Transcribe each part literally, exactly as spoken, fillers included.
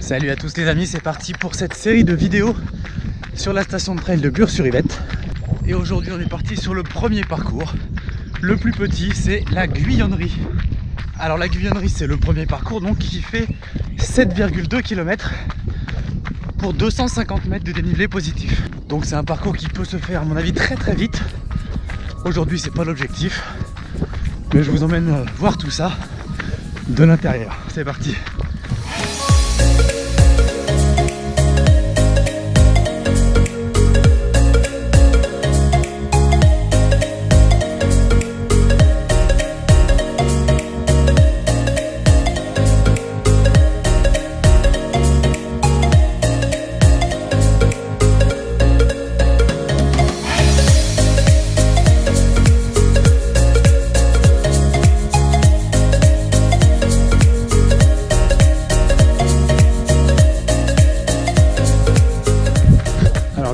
Salut à tous les amis, c'est parti pour cette série de vidéos sur la station de trail de Bures-sur-Yvette. Et aujourd'hui on est parti sur le premier parcours, le plus petit, c'est la Guyonnerie. Alors la Guyonnerie, c'est le premier parcours donc qui fait sept virgule deux kilomètres pour deux cent cinquante mètres de dénivelé positif. Donc c'est un parcours qui peut se faire à mon avis très très vite. Aujourd'hui c'est pas l'objectif, mais je vous emmène voir tout ça de l'intérieur. C'est parti.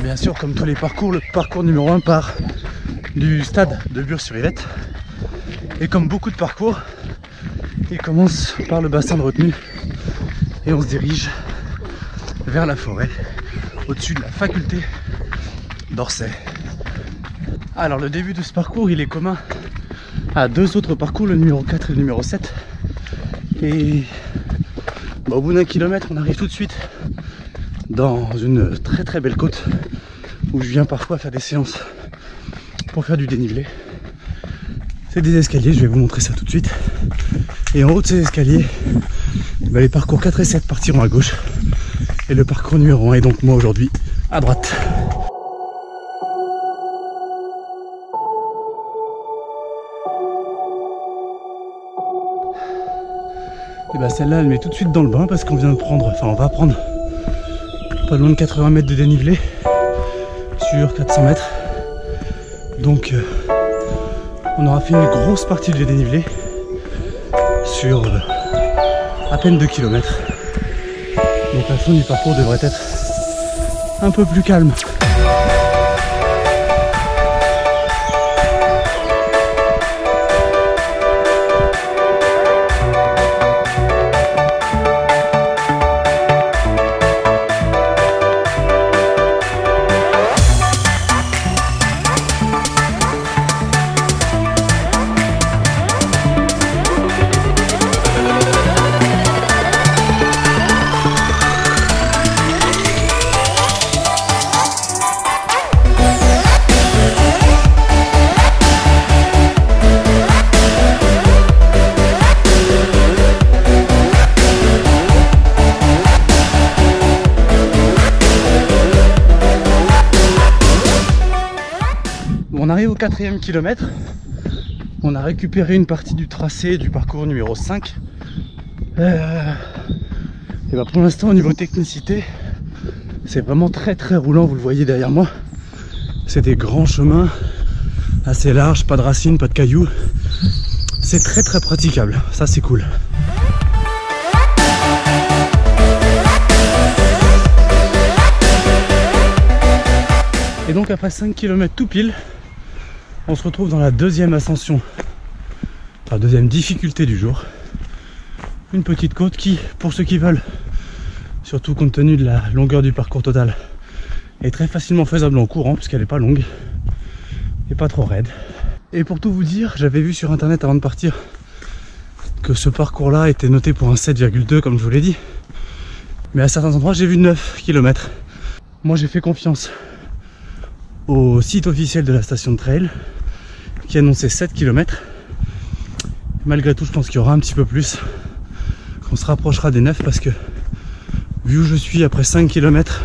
Bien sûr, comme tous les parcours, le parcours numéro un part du stade de Bures-sur-Yvette. Et comme beaucoup de parcours, il commence par le bassin de retenue et on se dirige vers la forêt, au-dessus de la faculté d'Orsay. Alors le début de ce parcours, il est commun à deux autres parcours, le numéro quatre et le numéro sept. Et bah, au bout d'un kilomètre, on arrive tout de suite dans une très très belle côte où je viens parfois faire des séances pour faire du dénivelé. C'est des escaliers, je vais vous montrer ça tout de suite. Et en haut de ces escaliers, bah les parcours quatre et sept partiront à gauche et le parcours numéro un est donc moi aujourd'hui à droite. Et bah celle-là, elle met tout de suite dans le bain parce qu'on vient de prendre, enfin on va prendre pas loin de quatre-vingts mètres de dénivelé. quatre cents mètres, donc euh, on aura fait une grosse partie du dénivelé sur euh, à peine deux kilomètres, donc la fin du parcours devrait être un peu plus calme. On arrive au quatrième kilomètre, on a récupéré une partie du tracé du parcours numéro cinq. Euh, et ben pour l'instant au niveau technicité, c'est vraiment très très roulant, vous le voyez derrière moi. C'est des grands chemins, assez larges, pas de racines, pas de cailloux. C'est très très praticable, ça c'est cool. Et donc après cinq kilomètres tout pile, on se retrouve dans la deuxième ascension, la deuxième difficulté du jour. Une petite côte qui, pour ceux qui veulent, surtout compte tenu de la longueur du parcours total, est très facilement faisable en courant puisqu'elle n'est pas longue et pas trop raide. Et pour tout vous dire, j'avais vu sur internet avant de partir que ce parcours-là était noté pour un sept virgule deux comme je vous l'ai dit. Mais à certains endroits, j'ai vu neuf kilomètres. Moi, j'ai fait confiance au site officiel de la station de trail qui annonçait sept kilomètres. Malgré tout, je pense qu'il y aura un petit peu plus, qu'on se rapprochera des neuf, parce que vu où je suis après cinq kilomètres,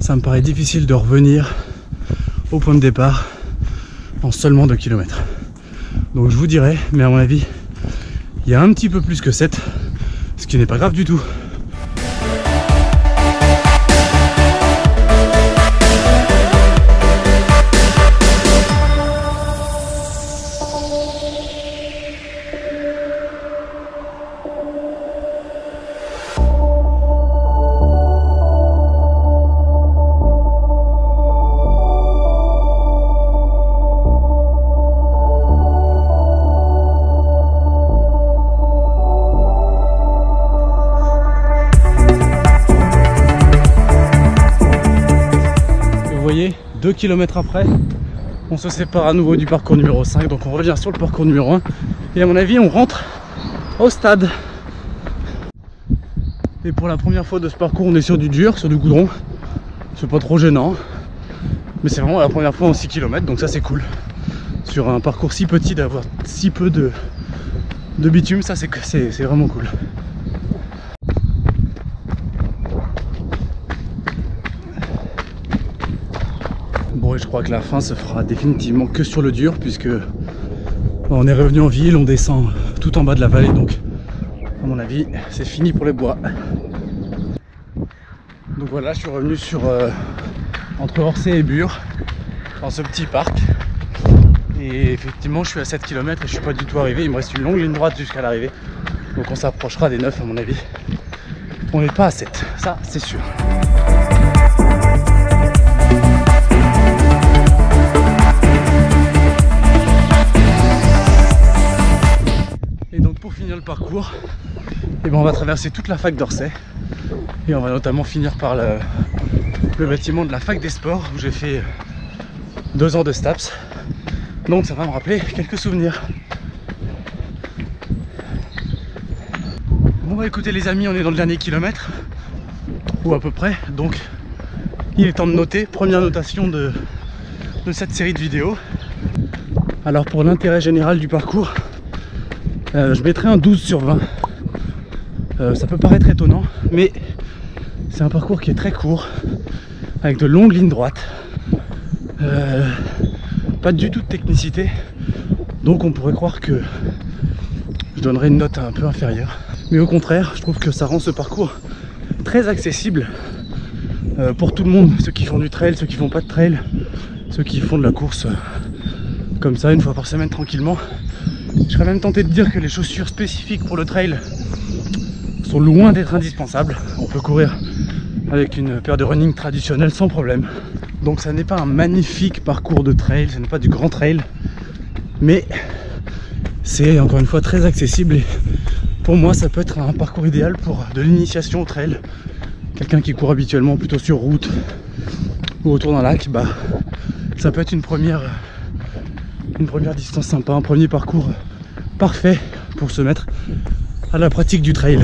ça me paraît difficile de revenir au point de départ en seulement deux kilomètres. Donc je vous dirai, mais à mon avis il y a un petit peu plus que sept, ce qui n'est pas grave du tout. deux kilomètres après, on se sépare à nouveau du parcours numéro cinq. Donc on revient sur le parcours numéro un. Et à mon avis, on rentre au stade. Et pour la première fois de ce parcours, on est sur du dur, sur du goudron. C'est pas trop gênant. Mais c'est vraiment la première fois en six kilomètres, donc ça c'est cool. Sur un parcours si petit, d'avoir si peu de, de bitume, ça c'est vraiment cool. Bon, et je crois que la fin se fera définitivement que sur le dur, puisque on est revenu en ville, on descend tout en bas de la vallée, donc à mon avis, c'est fini pour les bois. Donc voilà, je suis revenu sur euh, entre Orsay et Bures, dans ce petit parc. Et effectivement, je suis à sept kilomètres et je suis pas du tout arrivé. Il me reste une longue ligne droite jusqu'à l'arrivée. Donc on s'approchera des neuf à mon avis. On n'est pas à sept, ça c'est sûr. Et donc pour finir le parcours, eh ben on va traverser toute la fac d'Orsay. Et on va notamment finir par le, le bâtiment de la fac des sports où j'ai fait deux ans de STAPS. Donc ça va me rappeler quelques souvenirs. Bon bah écoutez les amis, on est dans le dernier kilomètre. Ou à peu près. Donc il est temps de noter. Première notation de, de cette série de vidéos. Alors pour l'intérêt général du parcours, euh, je mettrai un douze sur vingt. Euh, ça peut paraître étonnant, mais c'est un parcours qui est très court, avec de longues lignes droites. Euh, Pas du tout de technicité, donc on pourrait croire que je donnerais une note un peu inférieure, mais au contraire je trouve que ça rend ce parcours très accessible pour tout le monde, ceux qui font du trail, ceux qui font pas de trail, ceux qui font de la course comme ça une fois par semaine tranquillement. Je serais même tenté de dire que les chaussures spécifiques pour le trail sont loin d'être indispensables. On peut courir avec une paire de running traditionnelle sans problème. Donc ça n'est pas un magnifique parcours de trail, ce n'est pas du grand trail, mais c'est encore une fois très accessible et pour moi ça peut être un parcours idéal pour de l'initiation au trail. Quelqu'un qui court habituellement plutôt sur route ou autour d'un lac, bah ça peut être une première, une première distance sympa, un premier parcours parfait pour se mettre à la pratique du trail.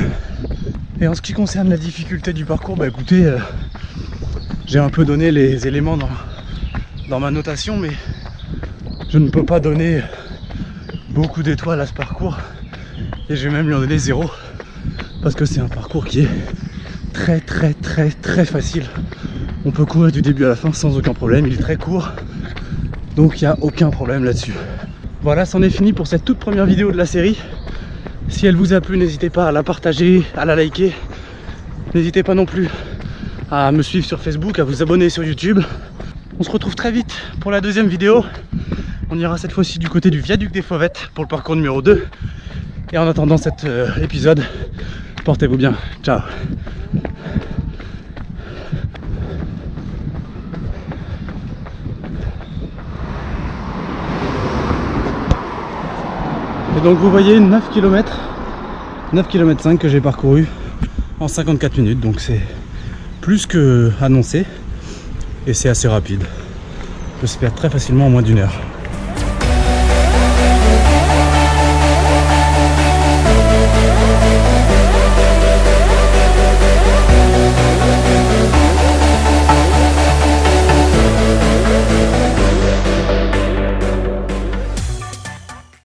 Et en ce qui concerne la difficulté du parcours, bah écoutez... Euh, j'ai un peu donné les éléments dans, dans ma notation, mais je ne peux pas donner beaucoup d'étoiles à ce parcours. Et je vais même lui en donner zéro, parce que c'est un parcours qui est très très très très facile. On peut courir du début à la fin sans aucun problème, il est très court, donc il n'y a aucun problème là-dessus. Voilà, c'en est fini pour cette toute première vidéo de la série. Si elle vous a plu, n'hésitez pas à la partager, à la liker. N'hésitez pas non plus à me suivre sur Facebook, à vous abonner sur YouTube. On se retrouve très vite pour la deuxième vidéo. On ira cette fois-ci du côté du Viaduc des Fauvettes pour le parcours numéro deux. Et en attendant cet euh, épisode, portez-vous bien. Ciao. Et donc vous voyez neuf kilomètres, neuf virgule cinq kilomètres que j'ai parcouru en cinquante-quatre minutes, donc c'est plus que annoncé et c'est assez rapide. Je peux se perdre très facilement en moins d'une heure.